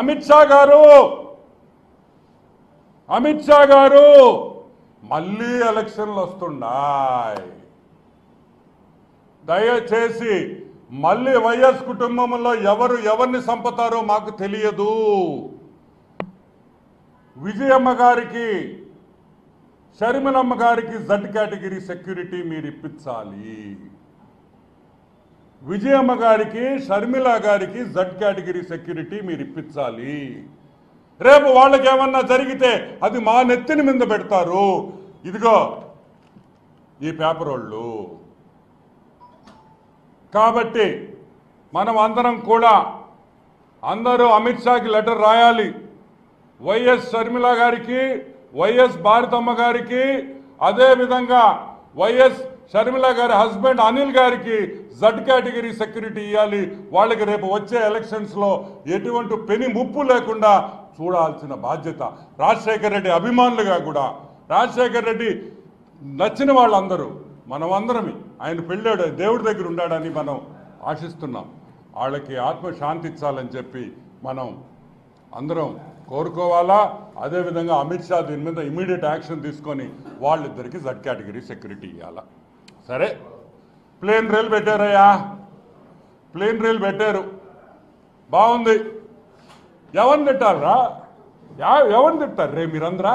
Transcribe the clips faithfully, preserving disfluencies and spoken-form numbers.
అమిత్ షా గారు అమిత్ షా గారు మళ్ళీ ఎలక్షన్లు వస్తున్నాయి. దయచేసి మళ్ళీ వైఎస్ కుటుంబంలో ఎవరు ఎవరిని సంపతారో మాకు తెలియదు. విజయమ్మ గారికి, షర్మిలమ్మ గారికి జడ్ కేటగిరీ సెక్యూరిటీ మీరు ఇప్పించాలి. విజయమ్మ గారికి, షర్మిల గారికి జడ్ కేటగిరీ సెక్యూరిటీ మీరు ఇప్పించాలి. రేపు వాళ్ళకి ఏమన్నా జరిగితే అది మా నెత్తిని మీద పెడతారు. ఇదిగో ఈ పేపర్ వాళ్ళు. కాబట్టి మనం అందరం కూడా అందరూ అమిత్ షాకి లెటర్ రాయాలి. వైఎస్ షర్మిల గారికి, వైఎస్ భారతమ్మ గారికి, అదేవిధంగా వైఎస్ షర్మిల గారి హస్బెండ్ అనిల్ గారికి జడ్ కేటగిరీ సెక్యూరిటీ ఇవ్వాలి. వాళ్ళకి రేపు వచ్చే ఎలక్షన్స్లో ఎటువంటి పెని ముప్పు లేకుండా చూడాల్సిన బాధ్యత రాజశేఖర రెడ్డి అభిమానులుగా కూడా, రాజశేఖర రెడ్డి నచ్చిన వాళ్ళందరూ మనమందరమే, ఆయన పెళ్ళాడు దేవుడి దగ్గర ఉన్నాడని మనం ఆశిస్తున్నాం. వాళ్ళకి ఆత్మశాంతి ఇచ్చాలని చెప్పి మనం అందరం కోరుకోవాలా. అదేవిధంగా అమిత్ షా దీని మీద ఇమీడియట్ యాక్షన్ తీసుకొని వాళ్ళిద్దరికీ జడ్ కేటగిరీ సెక్యూరిటీ ఇవ్వాలా. సరే, ప్లేన్ రైలు పెట్టారయ్యా, ప్లేన్ రైలు పెట్టారు, బాగుంది. ఎవరిని తిట్టాలరా, ఎవరిని తిట్టారు రే మీరందరా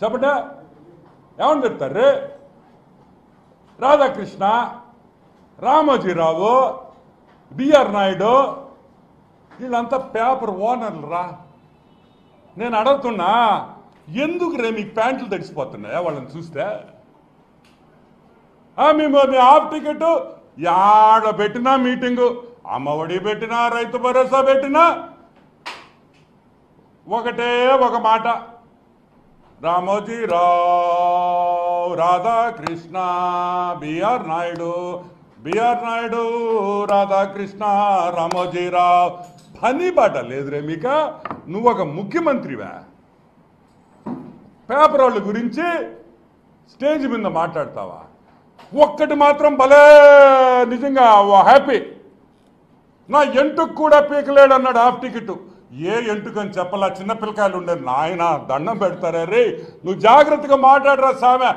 చెప్పట? ఎవరిని తిట్టారు రే? రాధాకృష్ణ, రామోజీ రావు, బిఆర్ నాయుడు వీళ్ళంతా పేపర్ ఓనర్లు రా. నేను అడుగుతున్నా, ఎందుకు రే మీకు ప్యాంట్లు తడిసిపోతున్నాయా వాళ్ళని చూస్తే? మేము మీ హాఫ్ టికెట్ యాడ పెట్టినా మీటింగు, అమ్మఒడి పెట్టినా, రైతు భరోసా పెట్టినా ఒకటే ఒక మాట, రామోజీ రావు, రాధాకృష్ణ, బిఆర్ నాయుడు, బిఆర్ నాయుడు, రాధాకృష్ణ, రామోజీ రావు. పని బాట లేదురే మీక. నువ్వు ఒక ముఖ్యమంత్రివా? పేపర్ వాళ్ళ గురించి స్టేజ్ మీద మాట్లాడతావా? ఒక్కటి మాత్రం భలే నిజంగా హ్యాపీ, నా ఎంటుకు కూడా పీకలేడు అన్నాడు హాఫ్ టికెట్. ఏ ఎంటుకని చెప్పలా, చిన్నపిల్లకాయలు ఉండేది. నాయన దండం పెడతారా రే, నువ్వు జాగ్రత్తగా మాట్లాడరా సామె.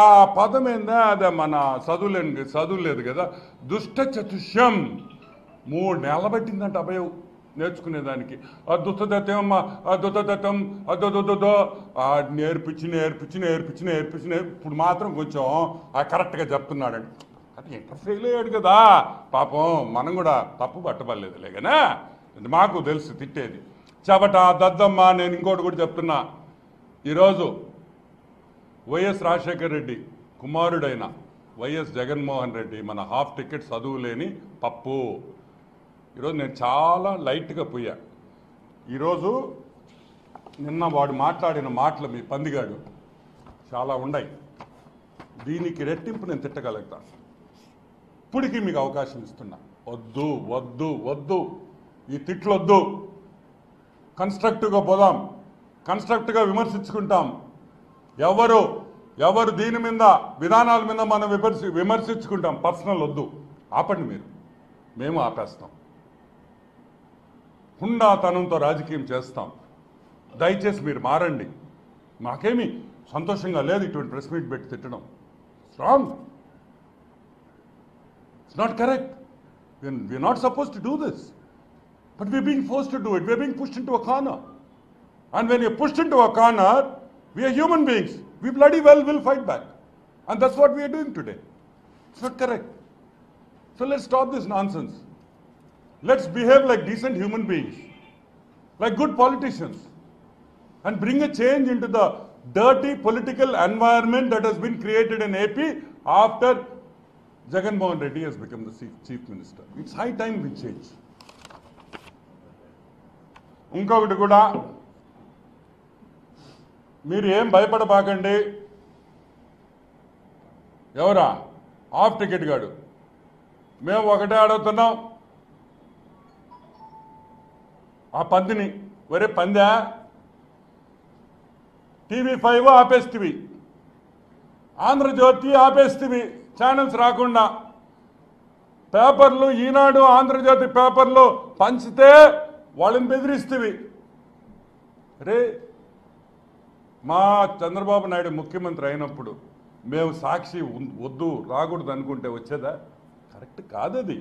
ఆ పదం ఏందా అదే మన చదువులేని చదువులేదు కదా, దుష్ట చతుష్యం. మూడు నెలలు పట్టిందంట అభయం నేర్చుకునేదానికి. అద్దుతత్వం అద్దుతత్వం అద్దుదో నేర్పించి నేర్పించి నేర్పించి నేర్పించి నేర్ ఇప్పుడు మాత్రం కొంచెం ఆ కరెక్ట్గా చెప్తున్నాడండి. అది ఎంత ఫెయిల్ అయ్యాడు కదా పాపం. మనం కూడా తప్పు పట్టబడలేదు లేకనే మాకు తెలుసు తిట్టేది చెబట దద్దమ్మ. నేను ఇంకోటి కూడా చెప్తున్నా, ఈరోజు వైఎస్ రాజశేఖర రెడ్డి కుమారుడైన వైఎస్ జగన్మోహన్ రెడ్డి మన హాఫ్ టికెట్ చదువు లేని పప్పు. ఈరోజు నేను చాలా లైట్గా పోయా. ఈరోజు నిన్న వాడు మాట్లాడిన మాటలు మీ పందిగాడు చాలా ఉన్నాయి, దీనికి రెట్టింపు నేను తిట్టగలుగుతాను. ఇప్పటికీ మీకు అవకాశం ఇస్తున్నా, వద్దు వద్దు వద్దు ఈ తిట్లొద్దు. కన్స్ట్రక్టివ్గా పోదాం, కన్స్ట్రక్టివ్గా విమర్శించుకుంటాం. ఎవరు ఎవరు దీని మీద విధానాల మీద మనం విమర్శి విమర్శించుకుంటాం. పర్సనల్ వద్దు, ఆపండి మీరు, మేము ఆపేస్తాం. హుండాతనంతో రాజకీయం చేస్తాం. దయచేసి మీరు మారండి. మాకేమీ సంతోషంగా లేదు ఇటువంటి ప్రెస్ మీట్ పెట్టి తిట్టడం. It's wrong, it's not correct. We are not suppose to do this, but we are being forced to do it. We are being pushed into a corner, and when you pushed into a corner we are human beings, we bloody well will fight back, and that's what we are doing today. It's not correct. So let's stop this nonsense. Let's behave like decent human beings, like good politicians, and bring a change into the dirty political environment that has been created in A P after Jagan Mohan Reddy has become the chief minister. It's high time we change. ఇంకొకటి కూడా, మీరు ఏం భయపడబాకండి. ఎవరా of ticket గాడు? మేము ఒకటే అడుగుతున్నాం ఆ పందిని, ఒరే పందా, టీవీ ఫైవ్ ఆపేస్తివి, ఆంధ్రజ్యోతి ఆపేస్తివి, ఛానల్స్ రాకుండా. పేపర్లు ఈనాడు, ఆంధ్రజ్యోతి పేపర్లు పంచితే వాళ్ళని బెదిరిస్తేవి, రే మా చంద్రబాబు నాయుడు ముఖ్యమంత్రి అయినప్పుడు మేము సాక్షి వద్దు రాకూడదు అనుకుంటే వచ్చేదా? కరెక్ట్ కాదు అది.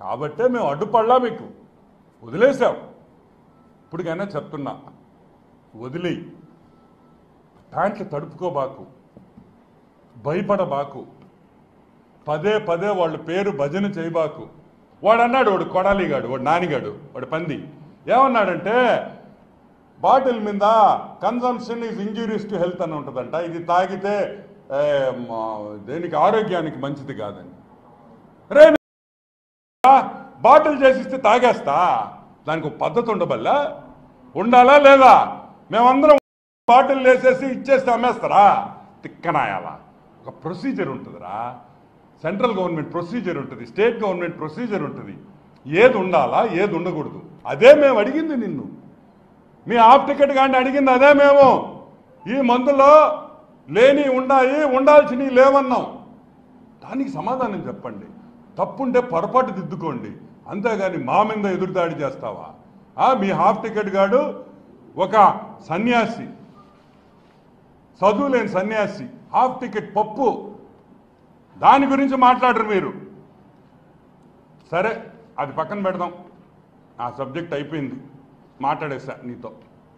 కాబట్టే మేము అడ్డుపడలా, మీకు వదిలేసాం. ఇప్పటికైనా చెప్తున్నా, వదిలే, ప్యాంట్లు తడుపుకోబాకు, భయపడబాకు, పదే పదే వాళ్ళ పేరు భజన చేయబాకు. వాడు అన్నాడు, వాడు కొడాలిగాడు, వాడు నానిగాడు, వాడు పంది ఏమన్నాడంటే, బాటిల్ మీద consumption is injurious to health అని ఉంటుందంట, ఇది తాగితే దేనికి ఆరోగ్యానికి మంచిది కాదని. రే బాటిల్ చేసిస్తే తాగేస్తా, దానికి ఒక పద్ధతి ఉండబల్లా, ఉండాలా లేదా? మేమందరం బాటిల్ వేసేసి ఇచ్చేస్తే అమ్మేస్తారా? తిక్కనాయాలా? ఒక ప్రొసీజర్ ఉంటుందిరా, సెంట్రల్ గవర్నమెంట్ ప్రొసీజర్ ఉంటుంది, స్టేట్ గవర్నమెంట్ ప్రొసీజర్ ఉంటుంది, ఏది ఉండాలా ఏది ఉండకూడదు. అదే మేము అడిగింది నిన్ను, మీ ఆఫ్ టికెట్ కానీ అడిగింది అదే మేము. ఈ మందులో లేని ఉన్నాయి, ఉండాల్సినవి లేవన్నాం. దానికి సమాధానం చెప్పండి, తప్పుంటే పొరపాటు దిద్దుకోండి, అంతేగాని మా మీద ఎదురుదాడి చేస్తావా? మీ హాఫ్ టికెట్ గాడు ఒక సన్యాసి, చదువు లేని సన్యాసి, హాఫ్ టికెట్ పప్పు, దాని గురించి మాట్లాడరు మీరు. సరే అది పక్కన పెడదాం, ఆ సబ్జెక్ట్ అయిపోయింది, మాట్లాడేసా నీతో,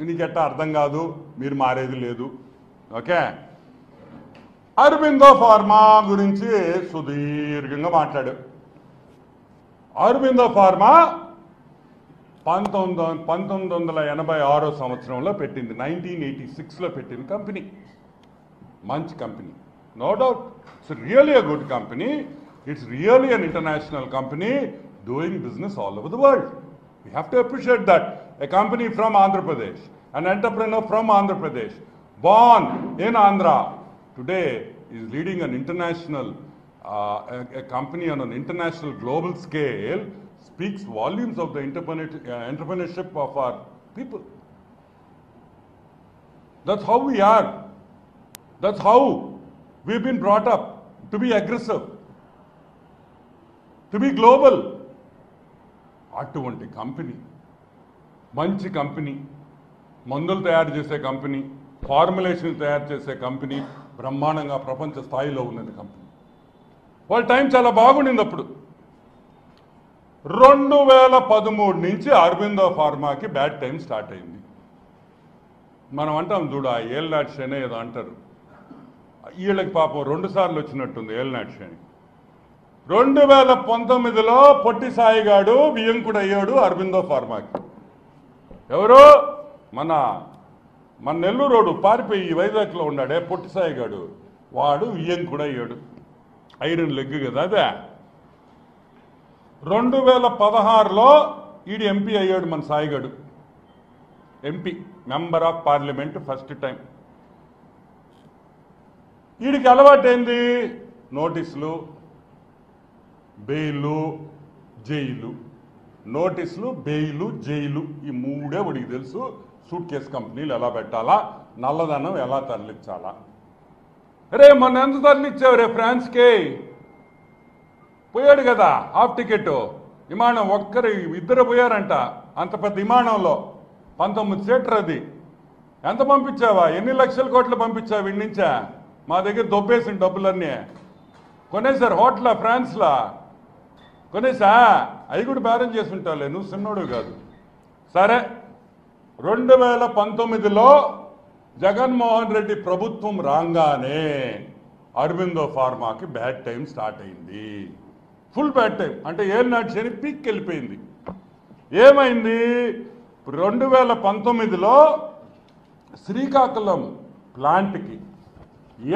నీకెట్టా అర్థం కాదు, మీరు మారేది లేదు. ఓకే, అరబిందో ఫార్మా గురించి సుదీర్ఘంగా మాట్లాడు. అరబిందో ఫార్మా పంతొమ్మిది పంతొమ్మిది వందల ఎనభై ఆరో సంవత్సరంలో పెట్టింది, నైన్టీన్ ఎయిటీ సిక్స్లో పెట్టింది కంపెనీ. మంచి company, no doubt, it's really a good company, it's really an international company doing business all over the world. We have to appreciate that. A company from Andhra Pradesh, an entrepreneur from Andhra Pradesh, born in Andhra, today is leading an international Uh, a, a company on an international global scale, speaks volumes of the entrepreneur, uh, entrepreneurship of our people. That's how we are. That's how we've been brought up, to be aggressive, to be global. అటువంటి company, మంచి company, మందులు తయారు చేసే company, formulation తయారు చేసే company, బ్రహ్మాండంగా ప్రపంచ స్థాయిలో ఉన్నది కంపెనీ. వాళ్ళ టైం చాలా బాగుండింది అప్పుడు. రెండు వేల పదమూడు నుంచి అరబిందో ఫార్మాకి బ్యాడ్ టైం స్టార్ట్ అయింది. మనం అంటాం చూడు, ఆ ఏల్నాటి శ్రేణి ఏదో అంటారు, వీళ్ళకి పాపం రెండు సార్లు వచ్చినట్టుంది ఏల్నాటి శ్రేణి. రెండు వేల పంతొమ్మిదిలో పొట్టి సాయిగాడు వియంకుడు అయ్యాడు అరబిందో ఫార్మాకి. ఎవరు? మన మన నెల్లూరోడు పారిపోయి వైజాగ్లో ఉన్నాడే పొట్టి సాయిగాడు, వాడు వియంకుడు అయ్యాడు, ఐరన్ లెగ్ కదా అదే. రెండు వేల పదహారులో ఈడు ఎంపీ అయ్యాడు మన సాయిగాడు, MP, member of parliament first time. ఈడికి అలవాటైంది నోటీసులు, బెయిలు, జైలు. నోటీసులు, బెయిలు, జైలు, ఈ మూడే వాడికి తెలుసు. సూట్ కేసు కంపెనీలు ఎలా పెట్టాలా, నల్లధనం ఎలా తరలించాలా. రే మొన్న ఎంత తరలిచ్చావు రే ఫ్రాన్స్కే? పోయాడు కదా హాఫ్ టికెట్ విమానం, ఒక్కరు ఇద్దరు పోయారంట అంత పెద్ద విమానంలో, పంతొమ్మిది సీటర్ అది. ఎంత పంపించావా? ఎన్ని లక్షల కోట్లు పంపించావు? ఇండించా మా దగ్గర దొబ్బేసిన డబ్బులన్నీ కొనేసారు. హోటలా ఫ్రాన్స్లా కొనేసా? అవి కూడా బేరం చేసి ఉంటాలే, నువ్వు చిన్నోడు కాదు. సరే, రెండు వేల పంతొమ్మిదిలో జగన్మోహన్ రెడ్డి ప్రభుత్వం రాగానే అరబిందో ఫార్మాకి బ్యాడ్ టైం స్టార్ట్ అయింది, ఫుల్ బ్యాడ్ టైం. అంటే ఏనాటి శని పీక్ వెళ్ళిపోయింది. ఏమైంది? రెండు వేల పంతొమ్మిదిలో శ్రీకాకుళం ప్లాంట్కి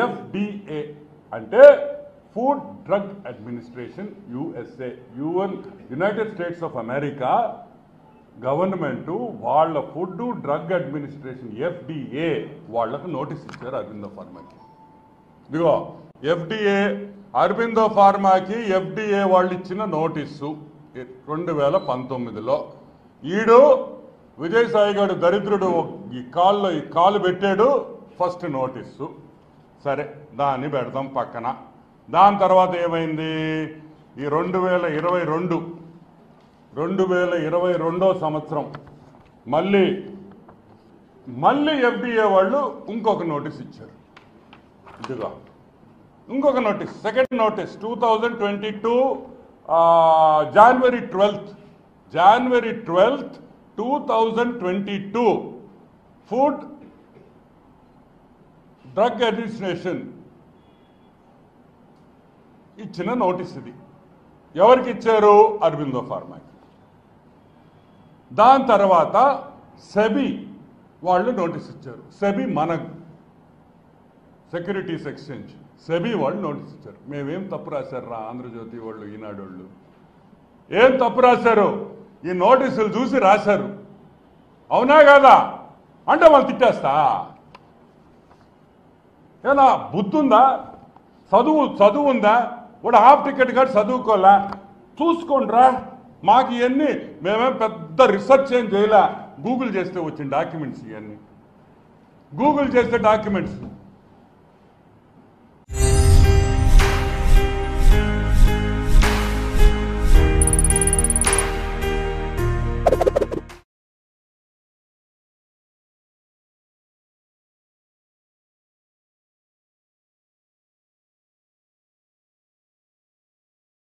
ఎఫ్ డి ఏ అంటే food drug administration, U S A UN United States of America government వాళ్ళ food drug administration F D A వాళ్లకు నోటీస్ ఇచ్చారు అరబిందో ఫార్మాకి. ఇదిగో ఎఫ్ డి ఏ అరబిందో ఫార్మాకి ఎఫ్ డి ఏ వాళ్ళు ఇచ్చిన నోటీసు రెండు వేల పంతొమ్మిదిలో. ఈడు విజయసాయి గారు దరిద్రుడు ఈ కాల్లో ఈ కాలు పెట్టాడు, ఫస్ట్ నోటీసు. సరే దాన్ని పెడదాం పక్కన. దాని తర్వాత ఏమైంది? ఈ రెండు వేల ఇరవై రెండు రెండు వేల ఇరవై రెండో సంవత్సరం మళ్ళీ మళ్ళీ ఎఫ్డిఏ వాళ్ళు ఇంకొక నోటీస్ ఇచ్చారు. ఇదిగా ఇంకొక notice, second notice two thousand twenty two January twelfth January twelfth two thousand twenty two food drug administration ఇచ్చిన నోటీస్ ఇది. ఎవరికి ఇచ్చారు? అరబిందో ఫార్మాకి. దాని తర్వాత సెబీ వాళ్ళు నోటీస్ ఇచ్చారు. సెబీ మన సెక్యూరిటీస్ ఎక్స్చేంజ్, సెబీ వాళ్ళు నోటీస్ ఇచ్చారు. మేమేం తప్పు రాశారు రా ఆంధ్రజ్యోతి వాళ్ళు, ఈనాడు వాళ్ళు ఏం తప్పు రాశారు? ఈ నోటీసులు చూసి రాశారు, అవునా కదా? అంటే వాళ్ళు తిట్టేస్తా ఏనా? బుద్ధుందా? చదువు చదువు ఉందా? వాడు హాఫ్ టికెట్ కాదు, చదువుకోలే. చూసుకోండిరా, మాకు ఇవన్నీ మేమేం పెద్ద రీసెర్చ్ ఏం చేయలే, గూగుల్ చేస్తే వచ్చిన డాక్యుమెంట్స్ ఇవన్నీ, గూగుల్ చేసే డాక్యుమెంట్స్.